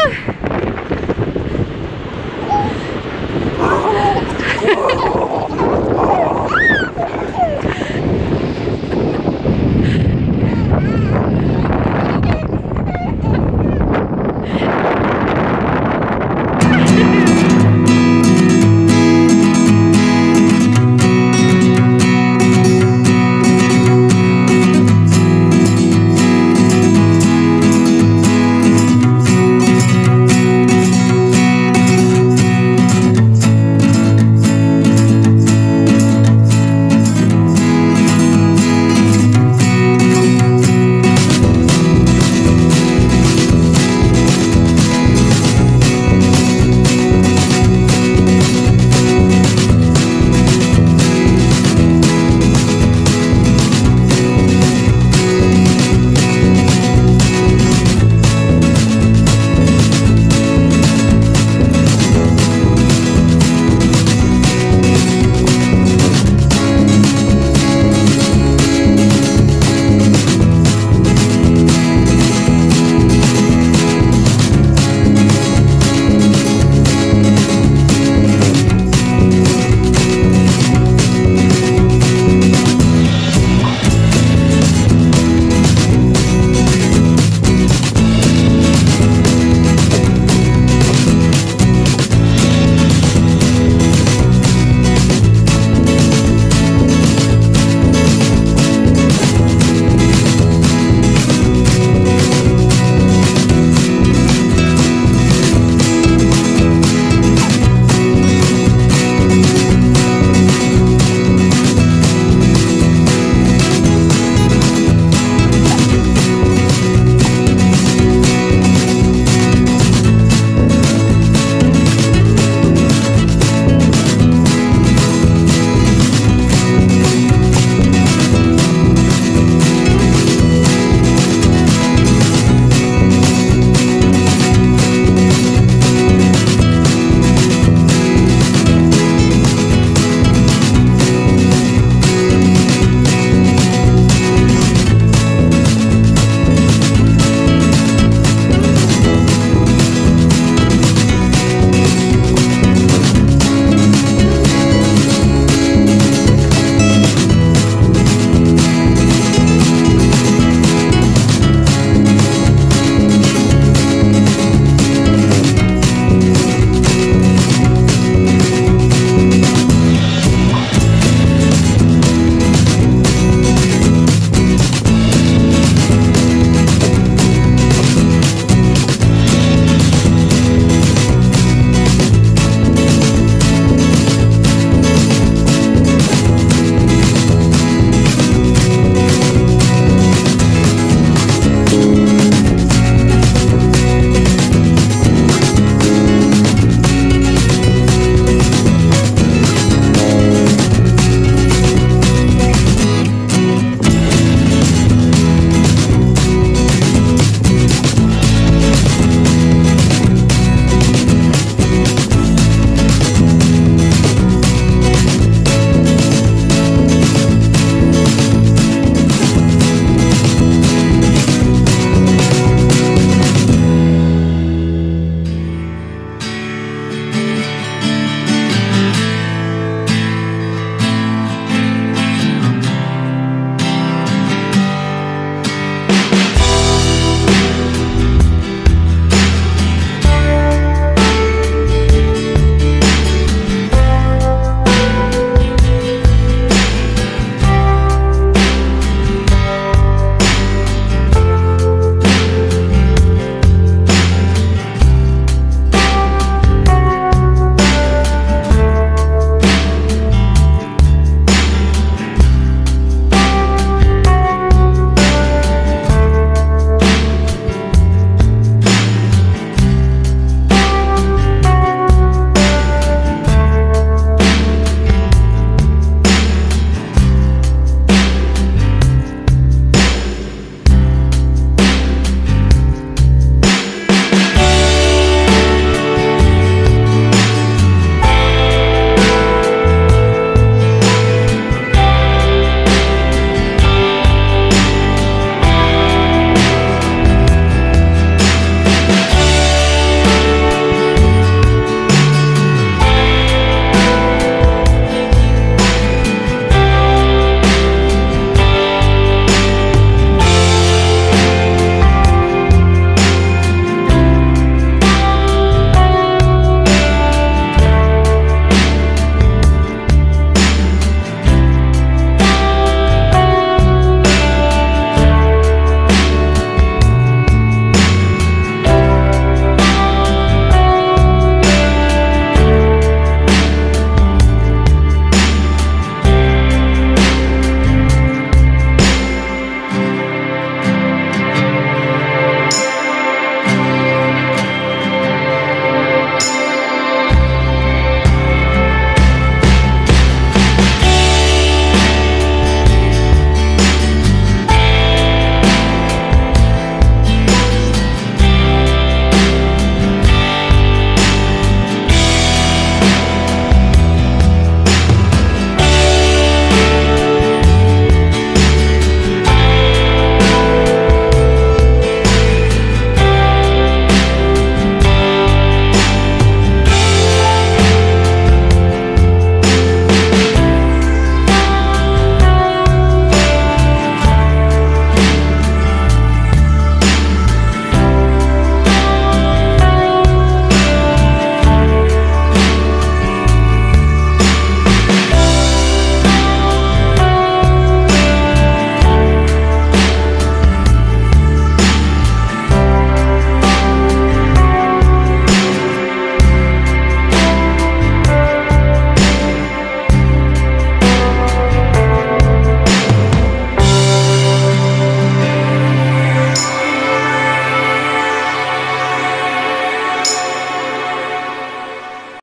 Woo!